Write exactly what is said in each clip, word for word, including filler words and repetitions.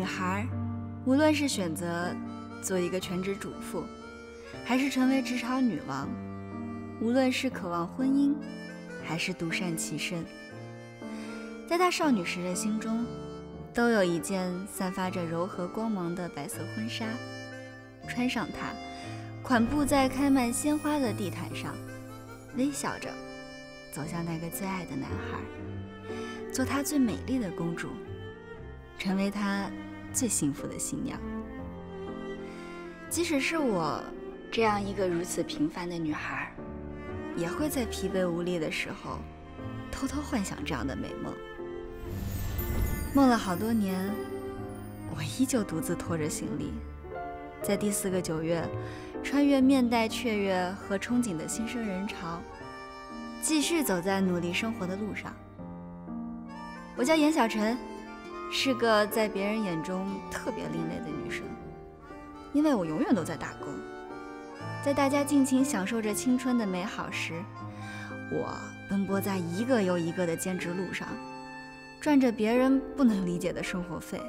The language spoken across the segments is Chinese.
女孩，无论是选择做一个全职主妇，还是成为职场女王，无论是渴望婚姻，还是独善其身，在她少女时的心中，都有一件散发着柔和光芒的白色婚纱。穿上它，款步在开满鲜花的地毯上，微笑着走向那个最爱的男孩，做他最美丽的公主，成为他最幸福的新娘。即使是我这样一个如此平凡的女孩，也会在疲惫无力的时候偷偷幻想这样的美梦。梦了好多年，我依旧独自拖着行李，在第四个九月穿越面带雀跃和憧憬的新生人潮，继续走在努力生活的路上。我叫严小晨，是个在别人眼中特别另类的女生，因为我永远都在打工。在大家尽情享受着青春的美好时，我奔波在一个又一个的兼职路上，赚着别人不能理解的生活费。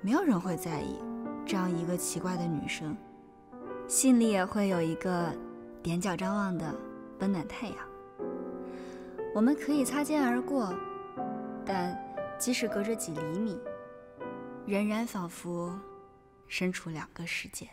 没有人会在意这样一个奇怪的女生，心里也会有一个踮脚张望的温暖太阳。我们可以擦肩而过，但即使隔着几厘米，仍然仿佛身处两个世界。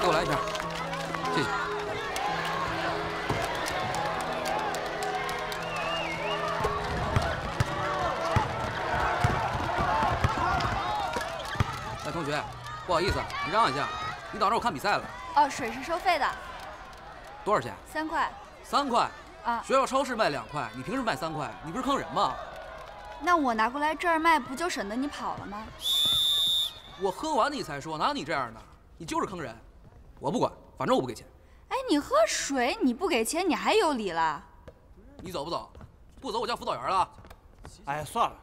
给我来一瓶，谢谢。哎，同学，不好意思，你让一下，你挡着我看比赛了。哦，水是收费的。多少钱？三块。三块？啊。学校超市卖两块，你凭什么卖三块？你不是坑人吗？那我拿过来这儿卖，不就省得你跑了吗？我喝完你才说，哪有你这样的？你就是坑人。我不管，反正我不给钱。哎，你喝水你不给钱，你还有理了？你走不走？不走我叫辅导员了。哎，算了，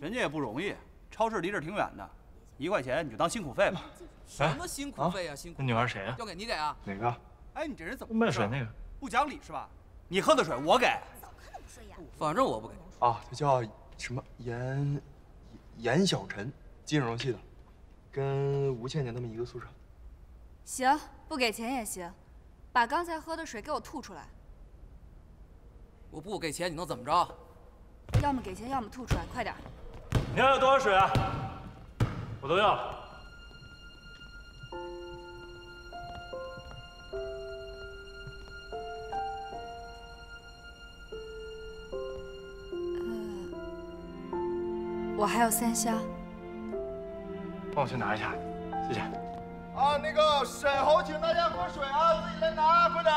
人家也不容易，超市离这挺远的，一块钱你就当辛苦费吧。什么辛苦费啊？辛苦？那女孩谁啊？要给你给啊？哪个？哎，你这人怎么卖水那个不讲理是吧？你喝的水我给。早看都不顺眼。反正我不给。啊，他叫什么严严小晨，金融系的，跟吴倩倩他们一个宿舍。行，不给钱也行，把刚才喝的水给我吐出来。我不给钱，你能怎么着？要么给钱，要么吐出来，快点！你要有多少水啊？我都要了。呃，我还有三箱。帮我去拿一下，谢谢。啊，那个沈侯，请大家喝水啊，自己来拿，快点！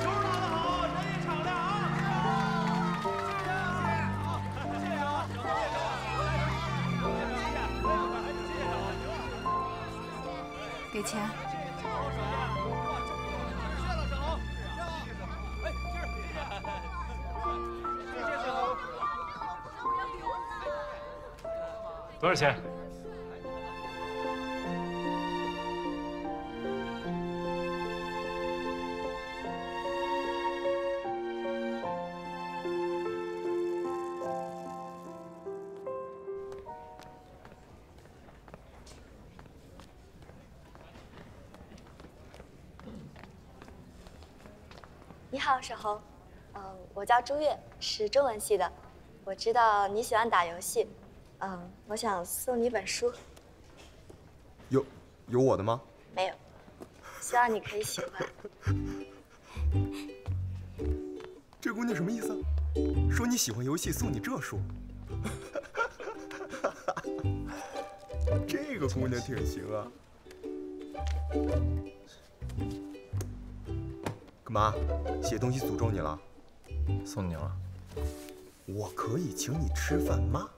球打得好，人也敞亮啊！谢谢，谢谢啊！谢谢啊！给钱。多少钱？你好，沈红，嗯、呃，我叫朱月，是中文系的。我知道你喜欢打游戏，嗯、呃，我想送你一本书。有，有我的吗？没有，希望你可以喜欢。这姑娘什么意思？说你喜欢游戏，送你这书。这个姑娘挺行啊。干嘛？写东西诅咒你了？送你了。我可以请你吃饭吗？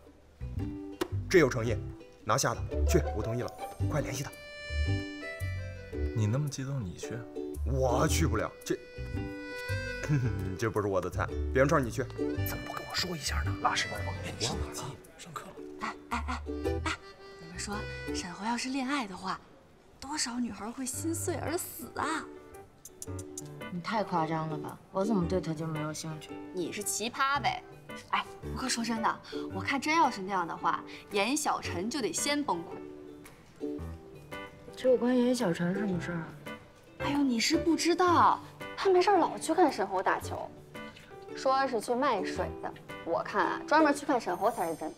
这有诚意，拿下的去，我同意了，快联系他。你那么激动，你去？我去不了，这这不是我的菜。别人串你去，怎么不跟我说一下呢？拉屎吧，我上课了，上课了。哎哎哎哎，你们说，沈红要是恋爱的话，多少女孩会心碎而死啊！你太夸张了吧！我怎么对他就没有兴趣？你是奇葩呗！哎，不过说真的，我看真要是那样的话，严小晨就得先崩溃。这有关严小晨什么事儿？哎呦，你是不知道，他没事老去看沈侯打球，说是去卖水的。我看啊，专门去看沈侯才是真。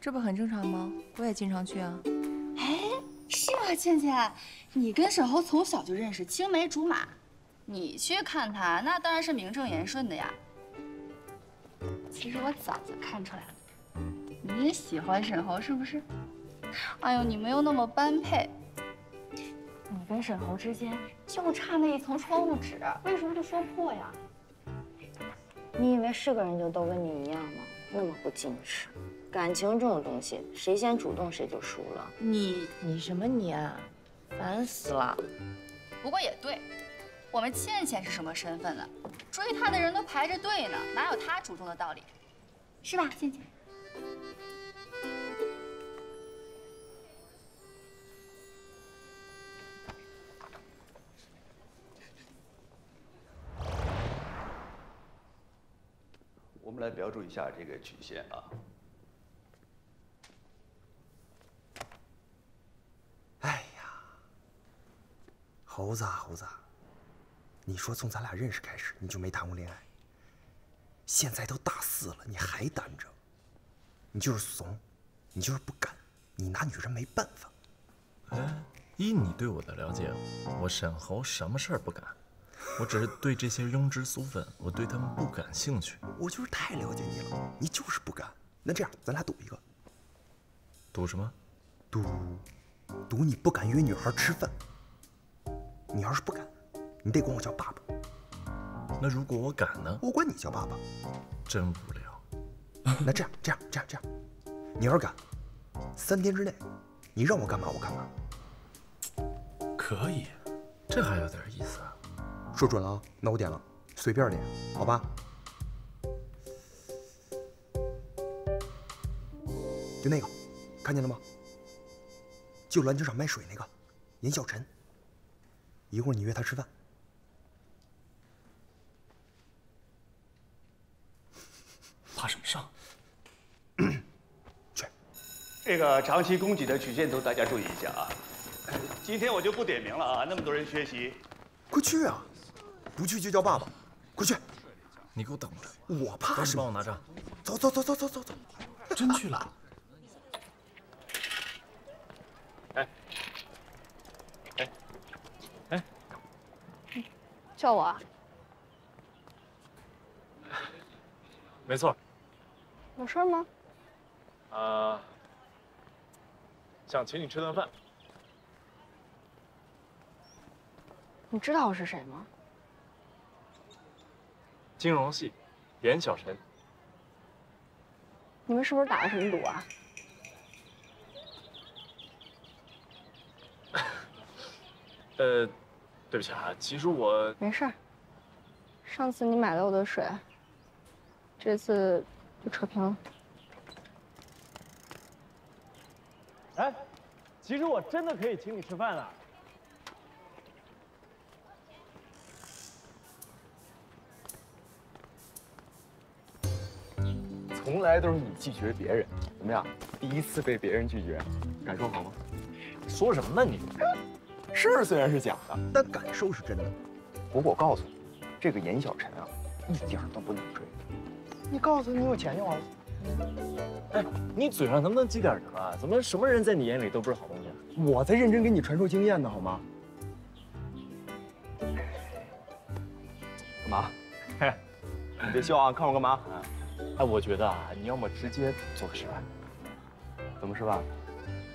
这不很正常吗？我也经常去啊。哎，是吗，倩倩？你跟沈侯从小就认识，青梅竹马。 你去看他，那当然是名正言顺的呀。其实我早就看出来了，你也喜欢沈侯是不是？哎呦，你们又那么般配，你跟沈侯之间就差那一层窗户纸，为什么不说破呀？你以为是个人就都跟你一样吗？那么不矜持，感情这种东西，谁先主动谁就输了。你你什么你啊，烦死了。不过也对。 我们倩倩是什么身份呢？追她的人都排着队呢，哪有她主动的道理？是吧，倩倩？我们来标注一下这个曲线啊。哎呀，猴子啊，猴子啊！ 你说从咱俩认识开始，你就没谈过恋爱。现在都大四了，你还单着，你就是怂，你就是不敢，你拿女人没办法。哎，依你对我的了解，我沈侯什么事儿不敢？我只是对这些庸脂俗粉，我对他们不感兴趣。我就是太了解你了，你就是不敢。那这样，咱俩赌一个。赌什么？赌，赌你不敢约女孩吃饭。你要是不敢。 你得管我叫爸爸。那如果我敢呢？我管你叫爸爸。真无聊。那这样，这样，这样，这样，你要是敢，三天之内，你让我干嘛我干嘛。可以，这还有点意思啊。说准了啊，那我点了，随便点，好吧？就那个，看见了吗？就篮球场卖水那个，严小晨。一会儿你约他吃饭。 怕什么上？去。这个长期供给的曲线图，大家注意一下啊。今天我就不点名了啊，那么多人学习，快去啊！不去就叫爸爸，快去！你给我等着，我怕什么？帮我拿着。走走走走走走走。真去了。哎，哎，哎，叫我？没错。 有事吗？啊，想请你吃顿饭。你知道我是谁吗？金融系，严小晨。你们是不是打了什么赌啊？呃，对不起啊，其实我没事。上次你买了我的水，这次。 就扯平了。哎，其实我真的可以请你吃饭了。从来都是你拒绝别人，怎么样？第一次被别人拒绝，感受好吗？说什么呢你？事儿虽然是假的，但感受是真的。不过我告诉你，这个严小晨啊，一点都不能追。你告诉他你有钱就完了。哎，你嘴上能不能积点什么啊？怎么什么人在你眼里都不是好东西、啊？我在认真给你传授经验呢，好吗？干嘛？嘿，你别笑啊！看我干嘛？啊？哎，我觉得啊，你要么直接做个示范。怎么示范？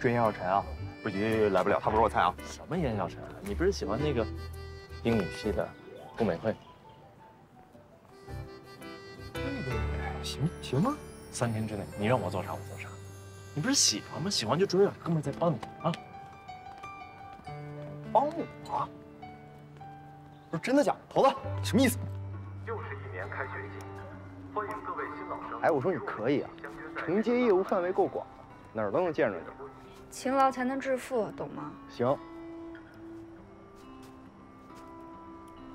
追严小晨啊？不急，来不了，他不是我菜啊。什么严小晨、啊？你不是喜欢那个英语系的？ 顾美惠，那个行行吗？三天之内你让我做啥我做啥，你不是喜欢吗？喜欢就追啊，哥们儿在帮你啊，帮我？不是真的假的？头子，什么意思？又是一年开学季，欢迎各位新老生。哎，我说你可以啊，承接业务范围够广，哪儿都能见着你。勤劳才能致富，懂吗？行。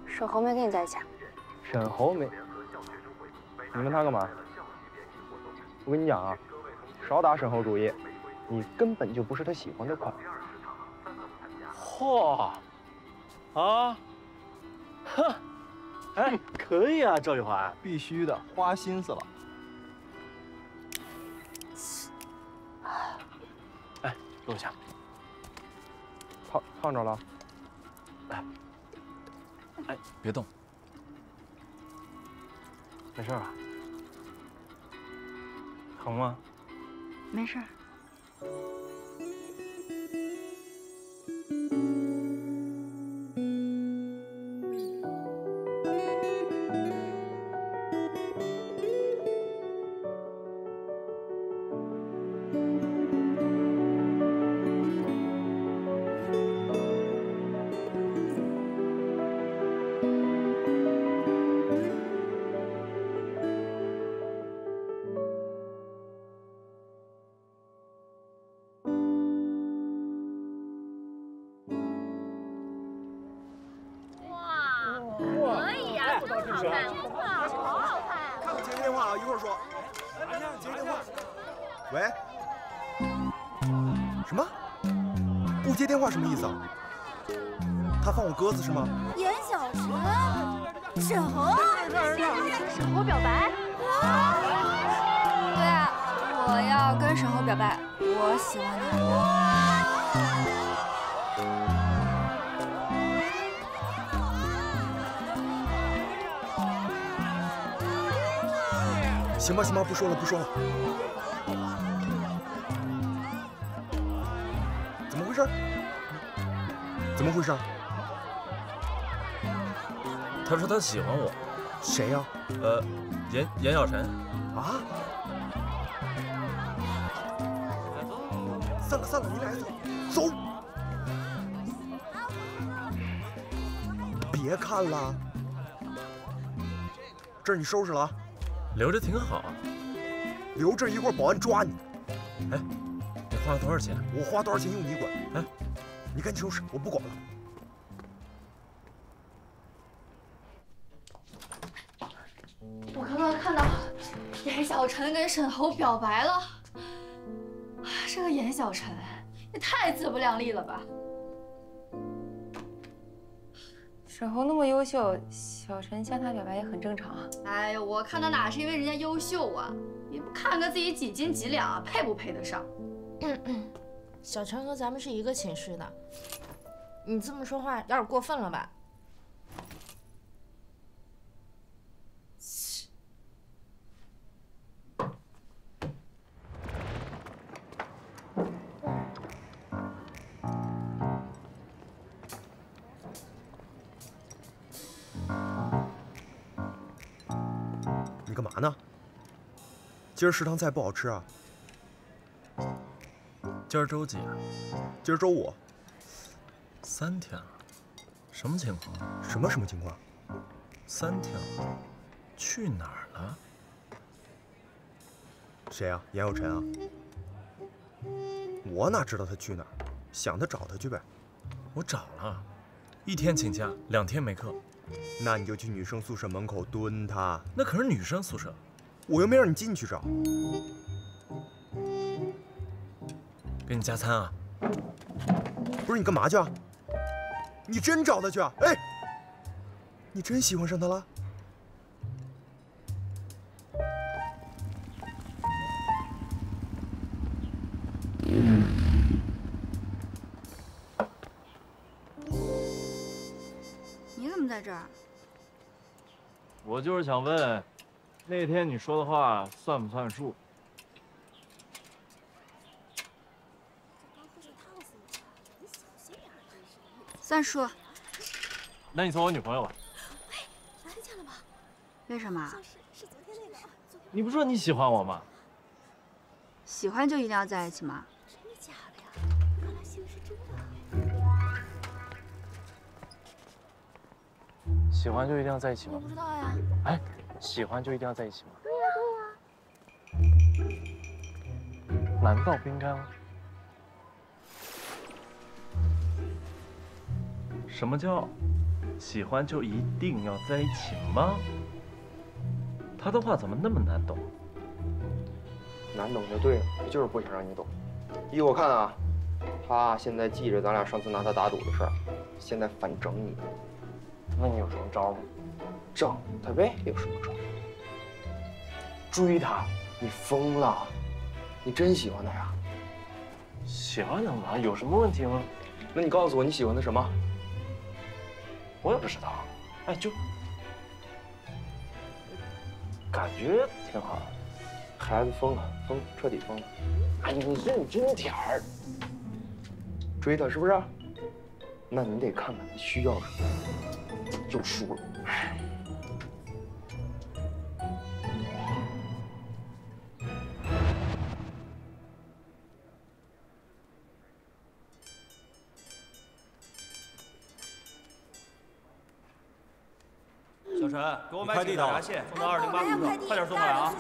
沈侯没跟你在一起啊？沈侯没？你问他干嘛？我跟你讲啊，少打沈侯主意，你根本就不是他喜欢的款。嚯！啊！哼！哎，可以啊，赵玉环，必须的，花心思了。哎，给我下。烫烫着了。来。 哎，别动，没事吧？疼吗？没事。鸽子是吗？严小晨，沈侯，沈侯表白。对啊，我要跟沈侯表白，我喜欢他。行吧，行吧，不说了，不说了。怎么回事？怎么回事？ 他说他喜欢我，谁呀？呃，严严小晨。啊！散了散了，你俩走，走。别看了，这儿你收拾了啊，留着挺好啊，留着一会儿保安抓你。哎，你花了多少钱？我花多少钱用你管？哎，你赶紧收拾，我不管了。 小陈跟沈侯表白了，这个严小晨也太自不量力了吧！沈侯那么优秀，小陈向他表白也很正常啊。哎呀，我看他哪是因为人家优秀啊，也不看看自己几斤几两，配不配得上？小陈和咱们是一个寝室的，你这么说话有点过分了吧？ 今儿食堂菜不好吃啊！今儿周几啊？今儿周五。三天了，什么情况？什么什么情况？三天了，去哪儿了？谁啊？严有辰啊？我哪知道他去哪儿？想他找他去呗。我找了，一天请假，两天没课。那你就去女生宿舍门口蹲他。那可是女生宿舍。 我又没让你进去找，给你加餐啊！不是你干嘛去啊？你真找他去啊？哎，你真喜欢上他了？你怎么在这儿？我就是想问，那天你说的话算不算数？ 算数，那你做我女朋友吧。喂，来得见了吗？为什么？是昨天那个。你不说你喜欢我吗？喜欢就一定要在一起吗？真的假的呀？看来信的是真的。喜欢就一定要在一起吗？我不知道呀。哎，喜欢就一定要在一起吗？对呀对呀。难道不应该吗？ 什么叫喜欢就一定要在一起吗？他的话怎么那么难懂？难懂就对了，他就是不想让你懂。依我看啊，他现在记着咱俩上次拿他打赌的事儿，现在反整你。那你有什么招吗？整他呗，有什么招？追他？你疯了？你真喜欢他呀？喜欢他嘛，有什么问题吗？那你告诉我你喜欢他什么？ 我也不知道，哎，就感觉挺好。孩子疯了，疯，彻底疯了。哎，你说你这点儿追他是不是？那你得看看他需要什么。又输了。给我买几个牙线，送到二零八宿舍，快点送过来啊！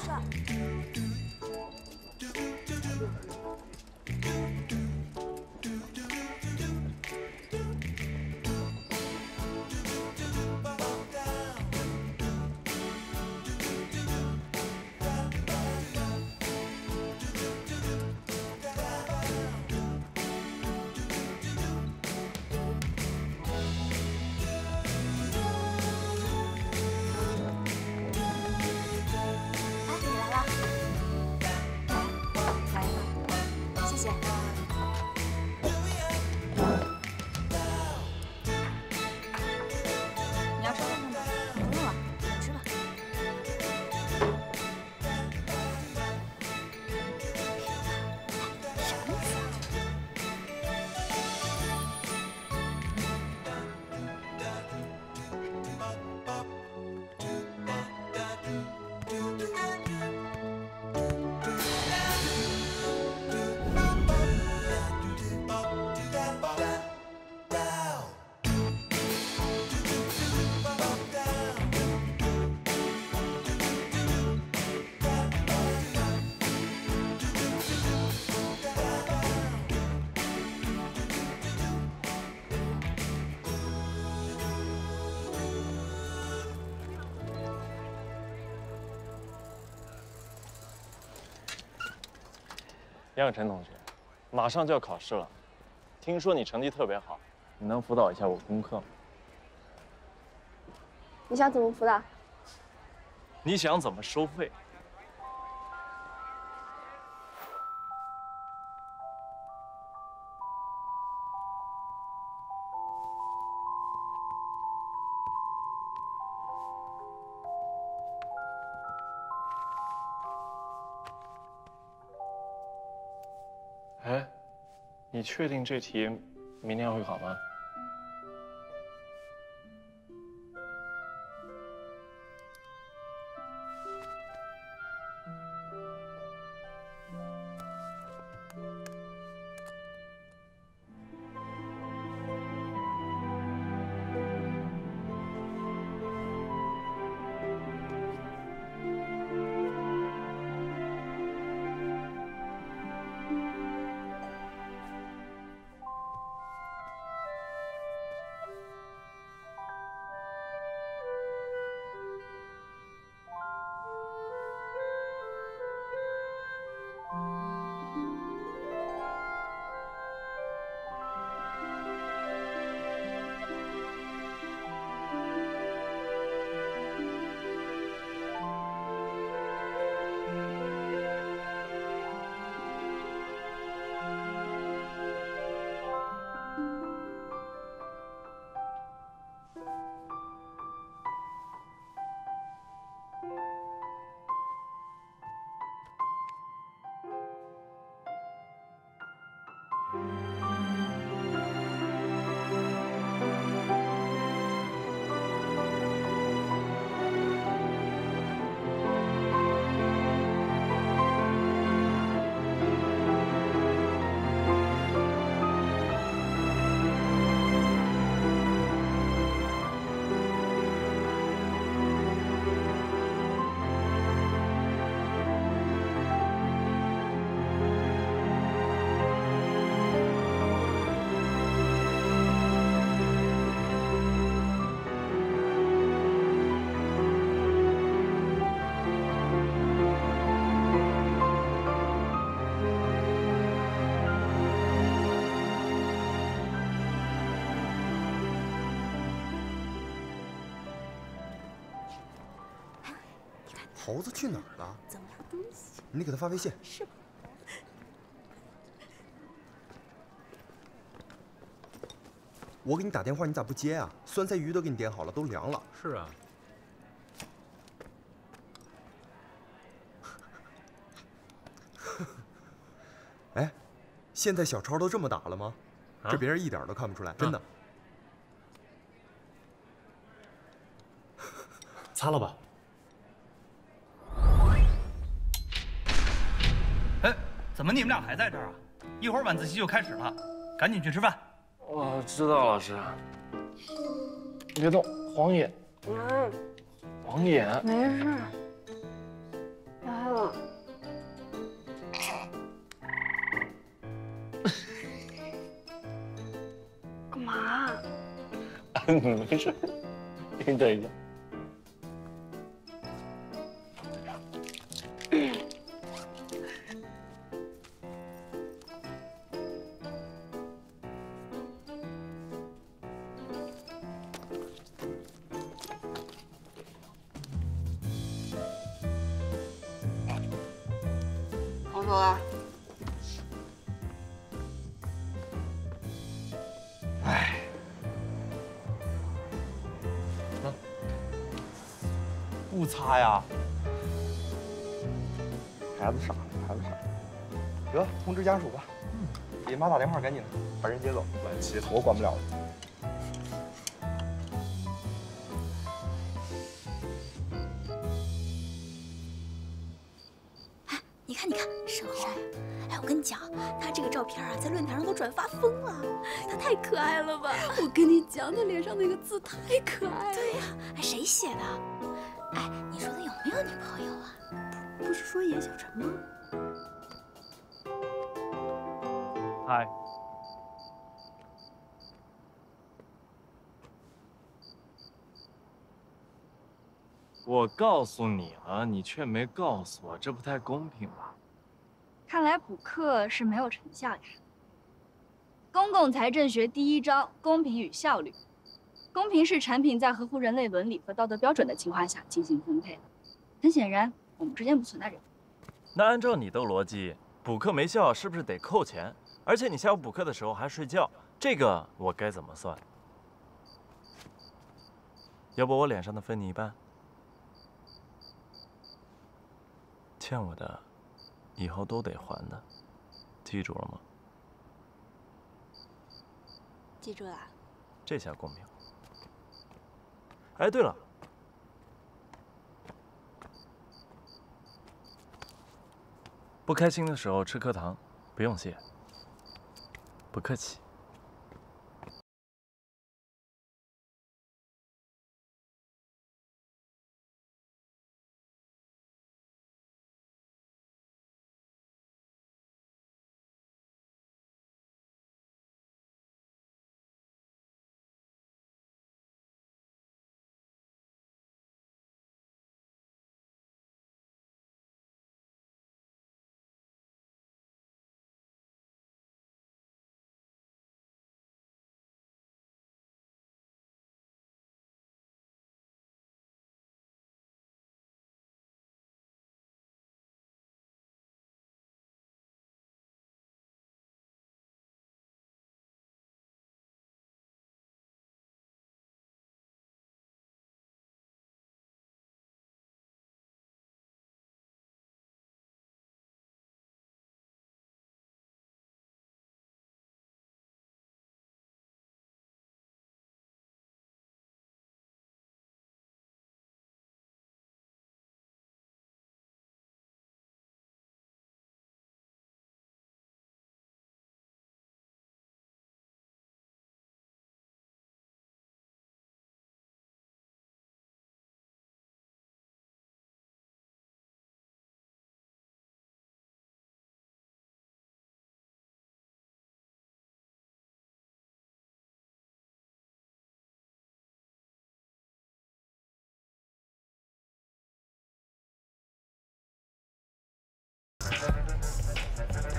杨晨同学，马上就要考试了，听说你成绩特别好，你能辅导一下我功课吗？你想怎么辅导？你想怎么收费？你确定这题明天会考吗？猴子去哪儿了？怎么东西？你给他发微信。是。我给你打电话，你咋不接啊？酸菜鱼都给你点好了，都凉了。是啊。哎，现在小抄都这么打了吗？啊、这别人一点都看不出来，真的。啊 擦了吧。哎，怎么你们俩还在这儿啊？一会儿晚自习就开始了，赶紧去吃饭。我知道，老师。你别动，晃眼。嗯。晃眼。没事。来了。干嘛？没事。你等一下。 家属吧，给妈打电话，赶紧的，把人接走。晚期我管不了了。哎，你看，你看，沈红，哎，我跟你讲，他这个照片啊，在论坛上都转发疯了，他太可爱了吧？我跟你讲，他脸上那个字太可爱了。对呀、啊，哎，谁写的？哎，你说他有没有女朋友啊？不是说严小晨吗？ 嗨， Hi 我告诉你了，你却没告诉我，这不太公平吧？看来补课是没有成效呀。公共财政学第一章：公平与效率。公平是产品在合乎人类伦理和道德标准的情况下进行分配的。很显然，我们之间不存在这个。那按照你的逻辑，补课没效是不是得扣钱？ 而且你下午补课的时候还睡觉，这个我该怎么算？要不我脸上的分你一半，欠我的，以后都得还的，记住了吗？记住了。这下公平。哎，对了，不开心的时候吃颗糖，不用谢。 不客气。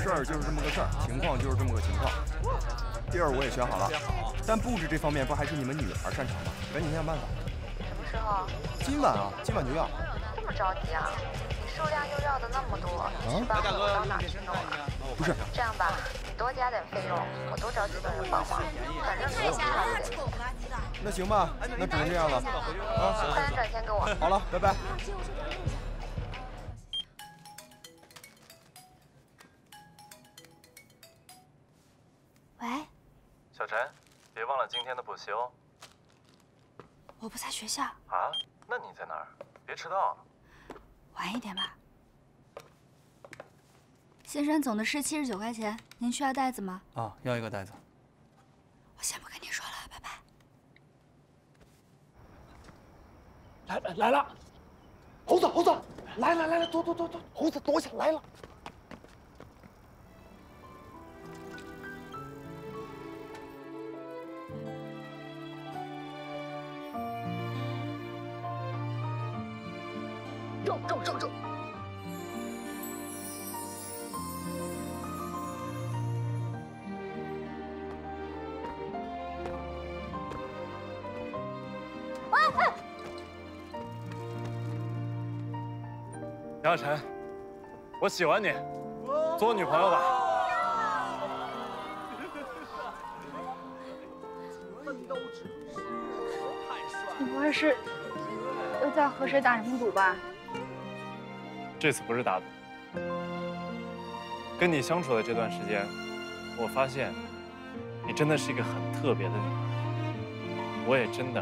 事儿就是这么个事儿，情况就是这么个情况。地儿我也选好了，但布置这方面不还是你们女孩擅长吗？赶紧想想办法。什么时候？今晚啊，今晚就要。么着急啊？你数量又要的那么多，你帮我到哪去弄啊？不是，这样吧，你多加点费用，我多找几个人帮忙，反正你也不差这点钱。那行吧，那只能这样了。啊，快点转钱给我。好了，拜拜。 喂，小陈，别忘了今天的补习哦。我不在学校啊，那你在哪儿？别迟到。晚一点吧。新生总的是七十九块钱，您需要袋子吗？啊，要一个袋子。我先不跟你说了，拜拜。来来了，猴子猴子，来来来来，躲躲躲躲，猴子躲下来了。 肉肉肉！哎哎！杨晨，我喜欢你，做我女朋友吧。你不会是又在和谁打什么赌吧？ 这次不是打赌。跟你相处的这段时间，我发现你真的是一个很特别的女人，我也真的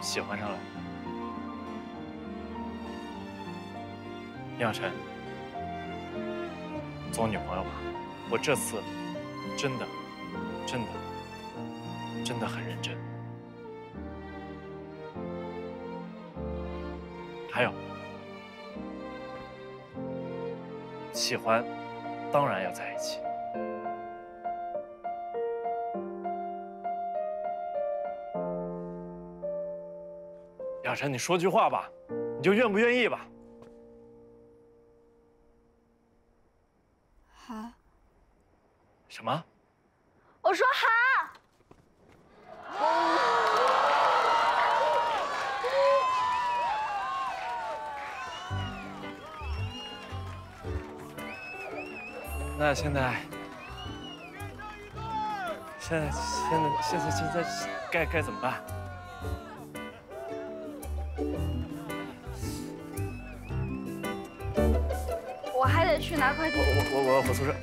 喜欢上了你。杨晨，做我女朋友吧，我这次真的、真的、真的很认真。还有。 喜欢，当然要在一起。雅晨，你说句话吧，你就愿不愿意吧？好。什么？我说好。那现在，现在现在现在现在该该怎么办？我还得去拿快递。我我我我回宿舍。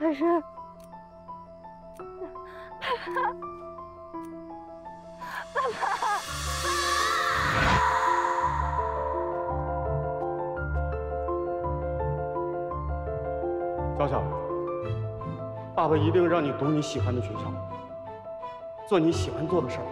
但是，爸爸，爸爸，小小，爸爸一定让你读你喜欢的学校，做你喜欢做的事儿。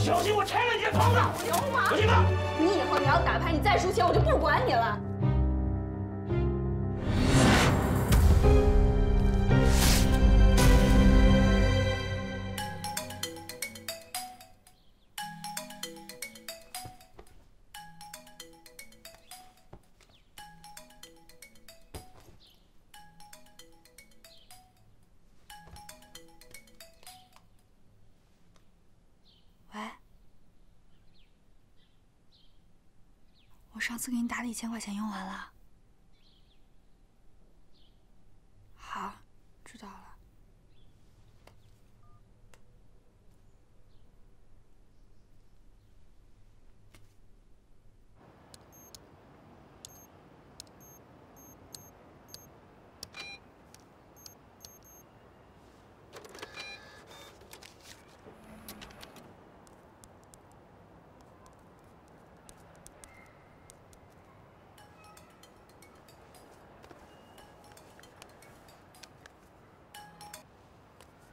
小心我拆了你的房子！流氓！小心吧！你以后你要打牌，你再输钱我就不管你了。上次给你打的一千块钱用完了，好，知道了。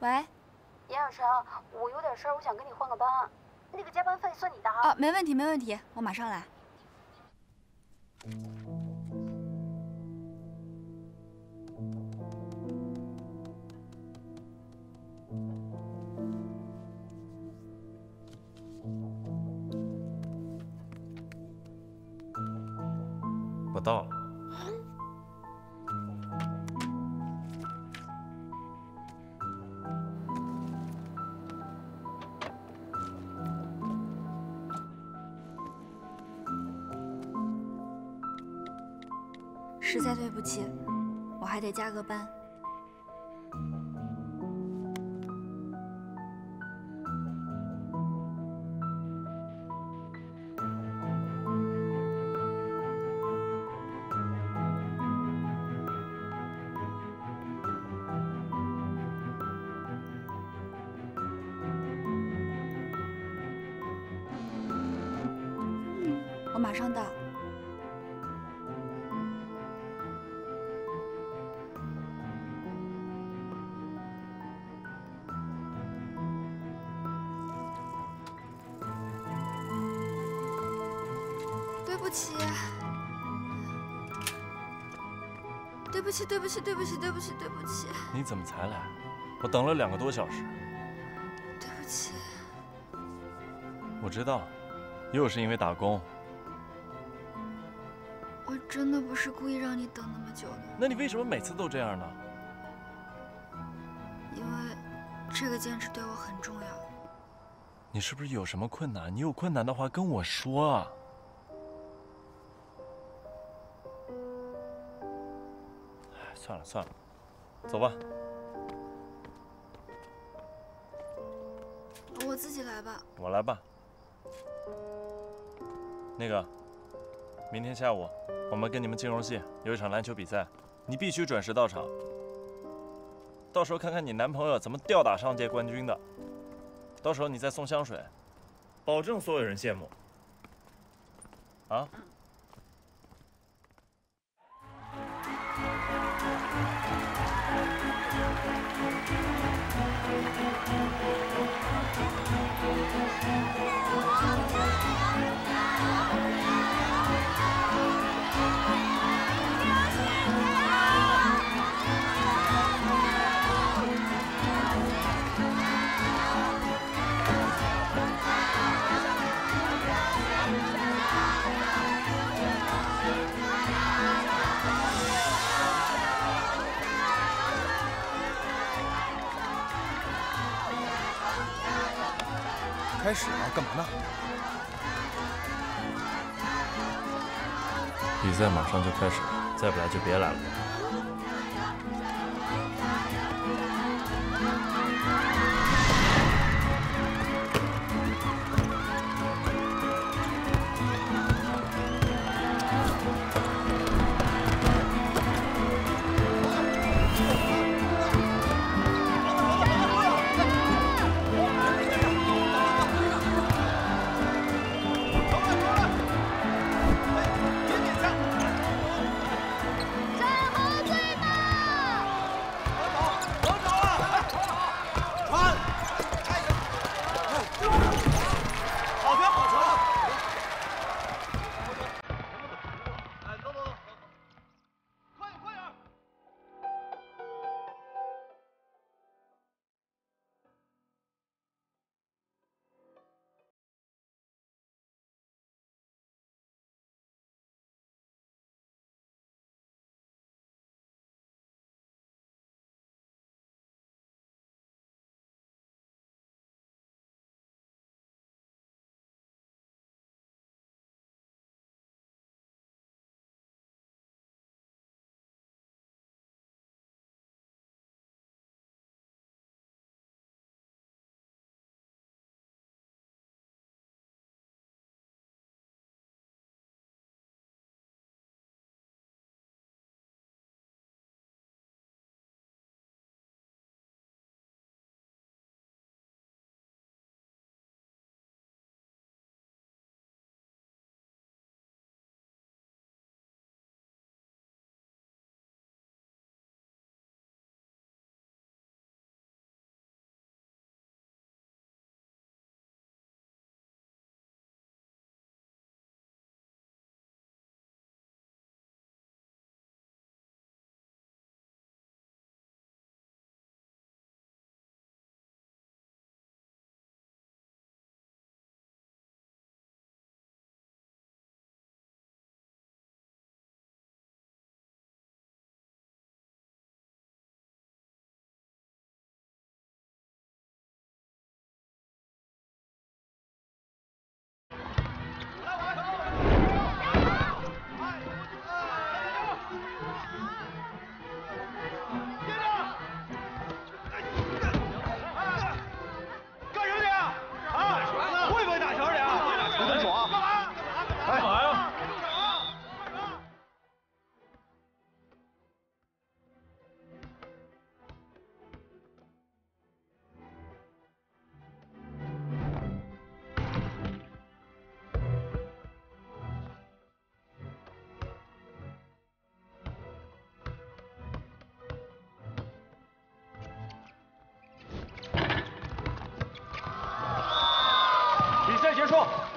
喂，严小晨，我有点事儿，我想跟你换个班，那个加班费算你的啊。啊，没问题，没问题，我马上来。我到了。 实在对不起，我还得加个班。嗯，我马上到。 对不起，对不起，对不起，对不起，对不起，对不起！你怎么才来？我等了两个多小时。对不起。我知道，又是因为打工。我真的不是故意让你等那么久的。那你为什么每次都这样呢？因为这个兼职对我很重要。你是不是有什么困难？你有困难的话跟我说啊。 算了算了，走吧。我自己来吧。我来吧。那个，明天下午我们跟你们金融系有一场篮球比赛，你必须准时到场。到时候看看你男朋友怎么吊打上届冠军的，到时候你再送香水，保证所有人羡慕。啊？ 开始了，干嘛呢？比赛马上就开始了，再不来就别来了。站好！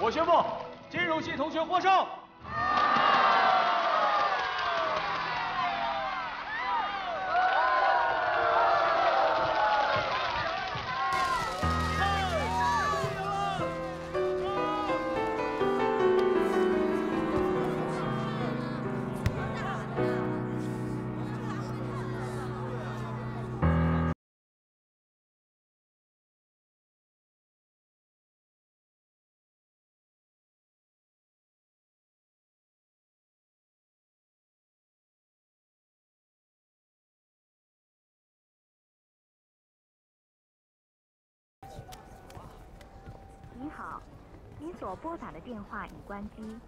我宣布，金融系同学获胜。您好，您所拨打的电话已关机，